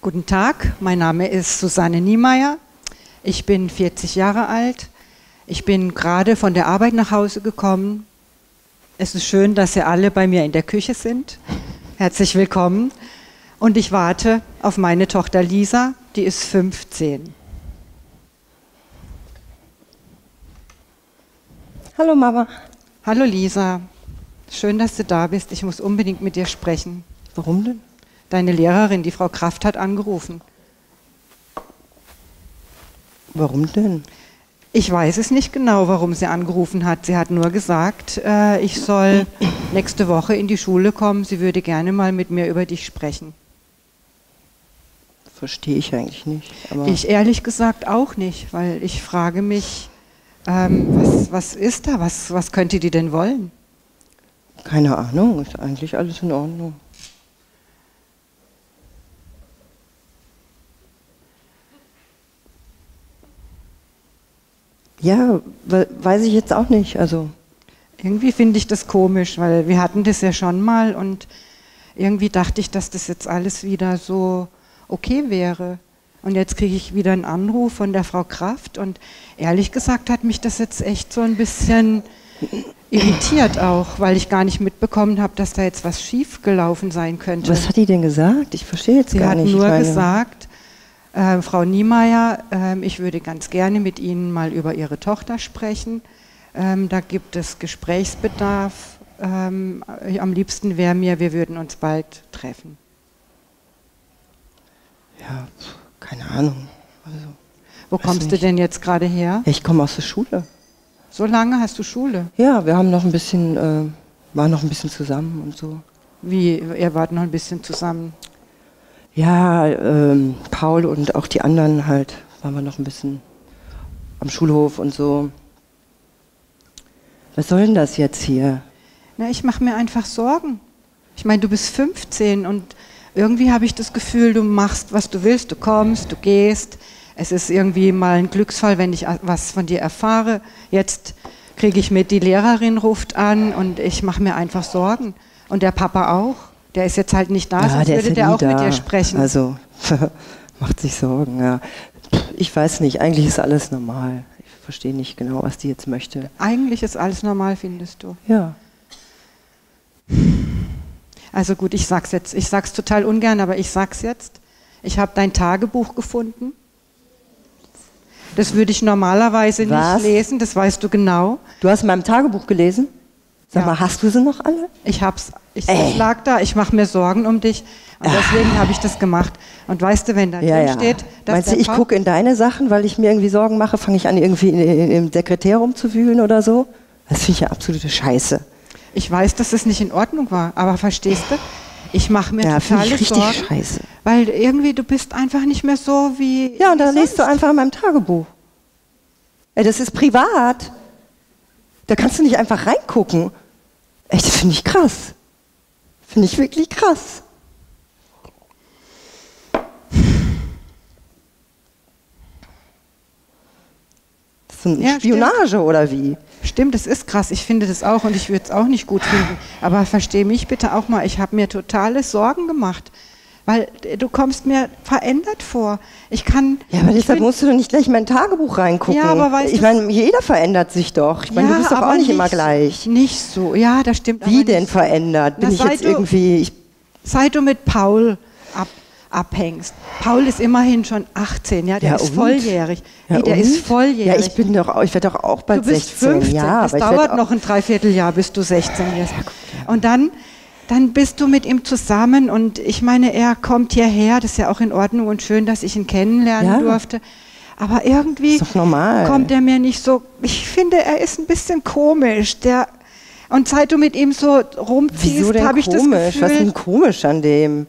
Guten Tag, mein Name ist Susanne Niemeyer. Ich bin 40 Jahre alt. Ich bin gerade von der Arbeit nach Hause gekommen. Es ist schön, dass ihr alle bei mir in der Küche sind. Herzlich willkommen. Und ich warte auf meine Tochter Lisa, die ist 15. Hallo Mama. Hallo Lisa. Schön, dass du da bist. Ich muss unbedingt mit dir sprechen. Warum denn? Deine Lehrerin, die Frau Kraft, hat angerufen. Warum denn? Ich weiß es nicht genau, warum sie angerufen hat. Sie hat nur gesagt, ich soll nächste Woche in die Schule kommen. Sie würde gerne mal mit mir über dich sprechen. Verstehe ich eigentlich nicht. Aber ich ehrlich gesagt auch nicht, weil ich frage mich, was ist da? Was könnte die denn wollen? Keine Ahnung, ist eigentlich alles in Ordnung. Ja, weiß ich jetzt auch nicht. Also irgendwie finde ich das komisch, weil wir hatten das ja schon mal und irgendwie dachte ich, dass das jetzt alles wieder so okay wäre. Und jetzt kriege ich wieder einen Anruf von der Frau Kraft und ehrlich gesagt hat mich das jetzt echt so ein bisschen irritiert auch, weil ich gar nicht mitbekommen habe, dass da jetzt was schief gelaufen sein könnte. Was hat die denn gesagt? Ich verstehe jetzt gar nicht. Sie hat nur gesagt, Frau Niemeyer, ich würde ganz gerne mit Ihnen mal über Ihre Tochter sprechen. Da gibt es Gesprächsbedarf. Am liebsten wäre mir, wir würden uns bald treffen. Ja, keine Ahnung. Also, wo kommst du denn jetzt gerade her? Ich komme aus der Schule. So lange hast du Schule? Ja, wir haben noch ein bisschen, waren noch ein bisschen zusammen und so. Wie, ihr wart noch ein bisschen zusammen? Ja, Paul und auch die anderen halt, waren wir noch ein bisschen am Schulhof und so. Was soll denn das jetzt hier? Na, ich mache mir einfach Sorgen. Ich meine, du bist 15 und irgendwie habe ich das Gefühl, du machst, was du willst, du kommst, du gehst. Es ist irgendwie mal ein Glücksfall, wenn ich was von dir erfahre. Jetzt kriege ich mit, die Lehrerin ruft an und ich mache mir einfach Sorgen. Und der Papa auch. Der ist jetzt halt nicht da, ja, sonst würde der auch mit dir sprechen. Also, macht sich Sorgen, ja. Ich weiß nicht, eigentlich ist alles normal. Ich verstehe nicht genau, was die jetzt möchte. Eigentlich ist alles normal, findest du? Ja. Also gut, ich sag's jetzt. Ich sag's total ungern, aber ich sag's jetzt. Ich habe dein Tagebuch gefunden. Das würde ich normalerweise nicht lesen, das weißt du genau. Du hast in meinem Tagebuch gelesen? Sag mal, hast du sie noch alle? Ich hab's. Ich lag da, ich mache mir Sorgen um dich und deswegen habe ich das gemacht. Und weißt du, wenn da drin steht, dass meinst du, ich gucke in deine Sachen, weil ich mir irgendwie Sorgen mache, fange ich an, irgendwie im Sekretär rumzuwühlen oder so? Das finde ich ja absolute Scheiße. Ich weiß, dass es nicht in Ordnung war, aber verstehst du? Ich mache mir totale Sorgen, Scheiße. Weil irgendwie du bist einfach nicht mehr so wie ja, und dann liest du einfach in meinem Tagebuch. Ey, das ist privat. Da kannst du nicht einfach reingucken. Echt, das finde ich krass. Finde ich wirklich krass. Das ist eine Spionage, stimmt. Oder wie? Stimmt, das ist krass. Ich finde das auch und ich würde es auch nicht gut finden. Aber verstehe mich bitte auch mal, ich habe mir totale Sorgen gemacht. Weil du kommst mir verändert vor. Ich kann. Ja, aber deshalb musst du doch nicht gleich in mein Tagebuch reingucken. Ja, aber weißt du, ich meine, jeder verändert sich doch. Ich meine, ja, du bist doch auch nicht immer gleich. Nicht so, ja, das stimmt. Wie denn so verändert? Bin ich jetzt irgendwie. Seit du mit Paul abhängst. Paul ist immerhin schon 18, ja, der ist volljährig. Ja, hey, der ist volljährig. Ja, ich werde doch auch bald 16. Du bist 15, ja, es dauert noch ein Dreivierteljahr, bis du 16 wirst. Ja, und dann bist du mit ihm zusammen und ich meine, er kommt hierher, das ist ja auch in Ordnung und schön, dass ich ihn kennenlernen durfte. Aber irgendwie kommt er mir nicht so, ich finde, er ist ein bisschen komisch. Und seit du mit ihm so rumziehst, habe ich das Gefühl. Wieso denn komisch? Was ist denn komisch an dem?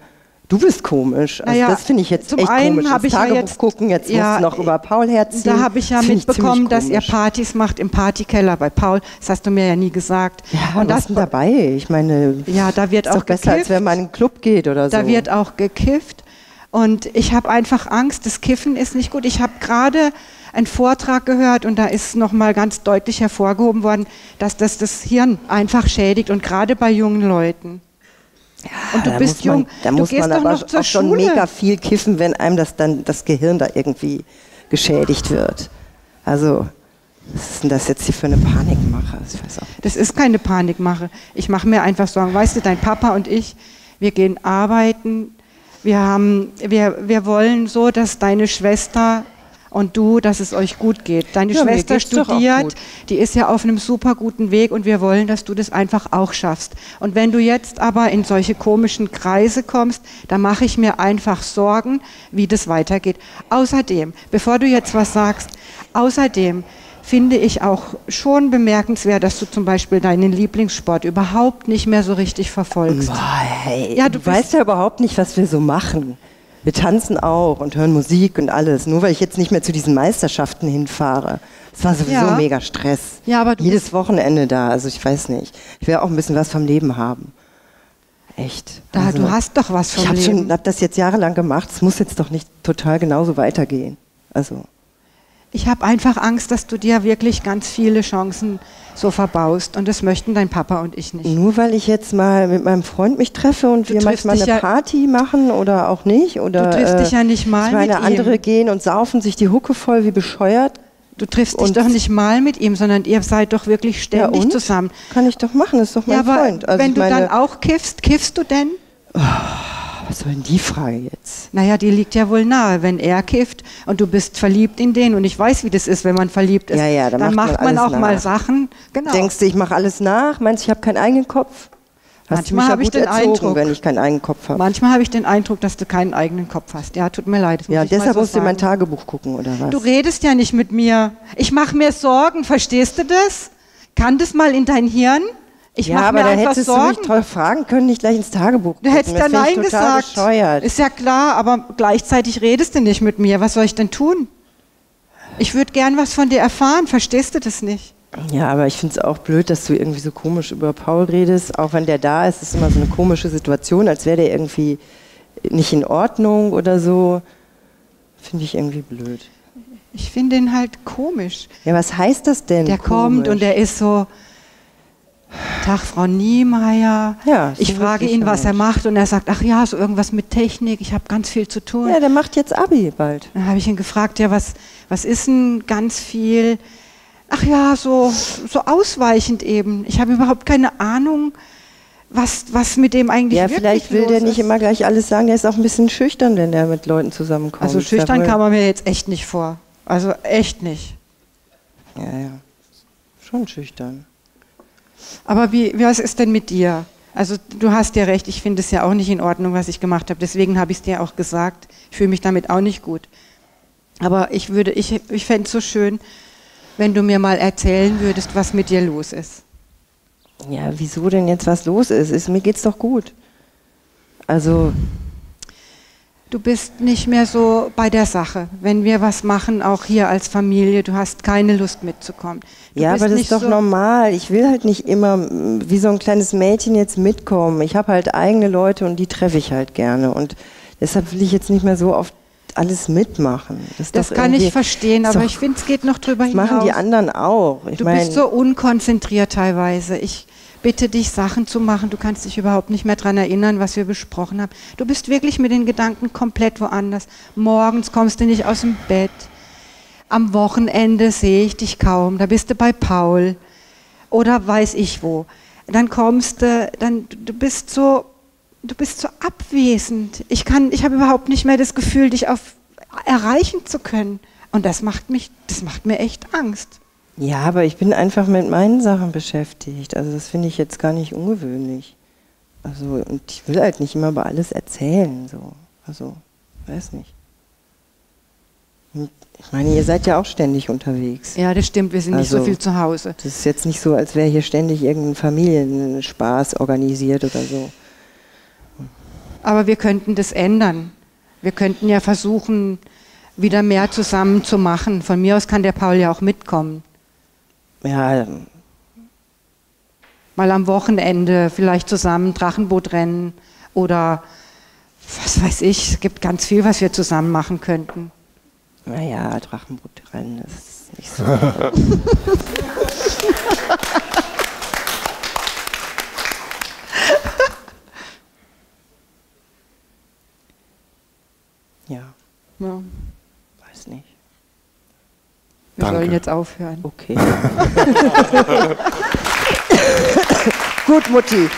Du bist komisch. Also das finde ich jetzt echt komisch. Das Tagebuch gucken, jetzt musst du noch über Paul herziehen. Da habe ich ja mitbekommen, dass ihr Partys macht im Partykeller bei Paul. Das hast du mir ja nie gesagt. Ja, und das ist dabei. Ich meine, ja, da wird ist auch doch besser, gekifft, als wenn man in einen Club geht oder so. Da wird auch gekifft. Und ich habe einfach Angst, das Kiffen ist nicht gut. Ich habe gerade einen Vortrag gehört und da ist nochmal ganz deutlich hervorgehoben worden, dass das Hirn einfach schädigt und gerade bei jungen Leuten. Und du bist jung, da muss man aber auch schon mega viel kiffen, wenn einem das dann das Gehirn da irgendwie geschädigt wird. Also, was ist denn das jetzt hier für eine Panikmache? Ich weiß auch nicht. Das ist keine Panikmache. Ich mache mir einfach Sorgen. Weißt du, dein Papa und ich, wir gehen arbeiten. Wir wollen so, dass deine Schwester und du, dass es euch gut geht. Deine Schwester studiert, die ist ja auf einem super guten Weg und wir wollen, dass du das einfach auch schaffst. Und wenn du jetzt aber in solche komischen Kreise kommst, dann mache ich mir einfach Sorgen, wie das weitergeht. Außerdem, bevor du jetzt was sagst, außerdem finde ich auch schon bemerkenswert, dass du zum Beispiel deinen Lieblingssport überhaupt nicht mehr so richtig verfolgst. Boah, hey, ja, du weißt ja überhaupt nicht, was wir so machen. Wir tanzen auch und hören Musik und alles, nur weil ich jetzt nicht mehr zu diesen Meisterschaften hinfahre. Das war sowieso mega Stress. Ja, aber jedes Wochenende da, also ich weiß nicht. Ich will auch ein bisschen was vom Leben haben. Echt. Da, also, du hast doch was vom Leben. Ich habe das jetzt jahrelang gemacht, es muss jetzt doch nicht total genauso weitergehen. Also. Ich habe einfach Angst, dass du dir wirklich ganz viele Chancen so verbaust und das möchten dein Papa und ich nicht. Nur weil ich jetzt mal mit meinem Freund mich treffe und wir manchmal eine Party machen oder auch nicht. Oder, du triffst dich ja nicht mal mit ihm. Andere gehen und saufen sich die Hucke voll wie bescheuert. Du triffst dich doch nicht mal mit ihm, sondern ihr seid doch wirklich ständig zusammen. Kann ich doch machen, das ist doch mein Freund. Also wenn du dann auch kiffst, kiffst du denn? Oh. Was soll denn die Frage jetzt? Naja, die liegt ja wohl nahe, wenn er kifft und du bist verliebt in den und ich weiß, wie das ist, wenn man verliebt ist. Ja, ja, dann macht man auch mal Sachen. Genau. Denkst du, ich mache alles nach? Meinst du, ich habe keinen eigenen Kopf? Manchmal habe ich den Eindruck, wenn ich keinen eigenen Kopf habe. Manchmal habe ich den Eindruck, dass du keinen eigenen Kopf hast. Ja, tut mir leid. Ja, deshalb musst du in mein Tagebuch gucken, oder was? Du redest ja nicht mit mir. Ich mache mir Sorgen, verstehst du das? Kann das mal in dein Hirn? Aber da hättest du mich toll fragen können, nicht gleich ins Tagebuch. Du hättest ja Nein gesagt. Bescheuert. Ist ja klar, aber gleichzeitig redest du nicht mit mir. Was soll ich denn tun? Ich würde gern was von dir erfahren. Verstehst du das nicht? Ja, aber ich finde es auch blöd, dass du irgendwie so komisch über Paul redest. Auch wenn der da ist, ist immer so eine komische Situation, als wäre der irgendwie nicht in Ordnung oder so. Finde ich irgendwie blöd. Ich finde ihn halt komisch. Ja, was heißt das denn? Der kommt und der ist so... Tag, Frau Niemeyer. Ja, ich frage ihn, was er macht und er sagt, ach ja, so irgendwas mit Technik, ich habe ganz viel zu tun. Ja, der macht jetzt Abi bald. Dann habe ich ihn gefragt, ja, was ist denn ganz viel? Ach ja, so ausweichend eben. Ich habe überhaupt keine Ahnung, was mit dem eigentlich wirklich los ist. Ja, vielleicht will der nicht immer gleich alles sagen, der ist auch ein bisschen schüchtern, wenn der mit Leuten zusammenkommt. Also schüchtern kam er mir jetzt echt nicht vor. Also echt nicht. Ja, schon schüchtern. Aber was ist denn mit dir? Also du hast ja recht, ich finde es ja auch nicht in Ordnung, was ich gemacht habe. Deswegen habe ich es dir auch gesagt. Ich fühle mich damit auch nicht gut. Aber ich fände es so schön, wenn du mir mal erzählen würdest, was mit dir los ist. Ja, wieso denn jetzt was los ist? Mir geht's doch gut. Also... Du bist nicht mehr so bei der Sache. Wenn wir was machen, auch hier als Familie, du hast keine Lust mitzukommen. Ja, aber das ist doch normal. Ich will halt nicht immer wie so ein kleines Mädchen jetzt mitkommen. Ich habe halt eigene Leute und die treffe ich halt gerne. Und deshalb will ich jetzt nicht mehr so oft alles mitmachen. Das kann ich verstehen, aber ich finde, es geht noch drüber hinaus. Das machen die anderen auch. Du bist so unkonzentriert teilweise. Ich bitte dich, Sachen zu machen. Du kannst dich überhaupt nicht mehr daran erinnern, was wir besprochen haben. Du bist wirklich mit den Gedanken komplett woanders. Morgens kommst du nicht aus dem Bett. Am Wochenende sehe ich dich kaum. Da bist du bei Paul oder weiß ich wo. Dann kommst du, du bist so abwesend. Ich habe überhaupt nicht mehr das Gefühl, dich erreichen zu können. Und das macht mir echt Angst. Ja, aber ich bin einfach mit meinen Sachen beschäftigt. Also das finde ich jetzt gar nicht ungewöhnlich. Also, und ich will halt nicht immer über alles erzählen. So. Also, weiß nicht. Und ich meine, ihr seid ja auch ständig unterwegs. Ja, das stimmt, wir sind nicht so viel zu Hause. Das ist jetzt nicht so, als wäre hier ständig irgendein Familienspaß organisiert oder so. Aber wir könnten das ändern. Wir könnten ja versuchen, wieder mehr zusammen zu machen. Von mir aus kann der Paul ja auch mitkommen. Ja. Mal am Wochenende vielleicht zusammen Drachenboot rennen oder was weiß ich, es gibt ganz viel, was wir zusammen machen könnten. Naja, Drachenboot rennen ist nicht so. Ja. Weiß nicht. Wir sollen jetzt aufhören. Okay. Gut, Mutti.